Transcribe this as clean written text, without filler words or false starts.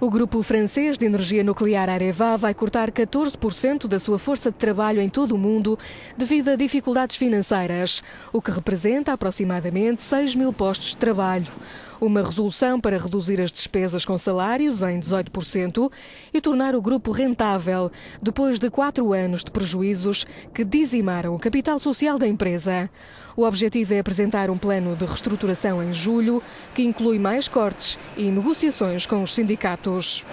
O grupo francês de energia nuclear Areva vai cortar 14% da sua força de trabalho em todo o mundo devido a dificuldades financeiras, o que representa aproximadamente 6 mil postos de trabalho. Uma resolução para reduzir as despesas com salários em 18% e tornar o grupo rentável, depois de 4 anos de prejuízos que dizimaram o capital social da empresa. O objetivo é apresentar um plano de reestruturação em julho, que inclui mais cortes e negociações com os sindicatos.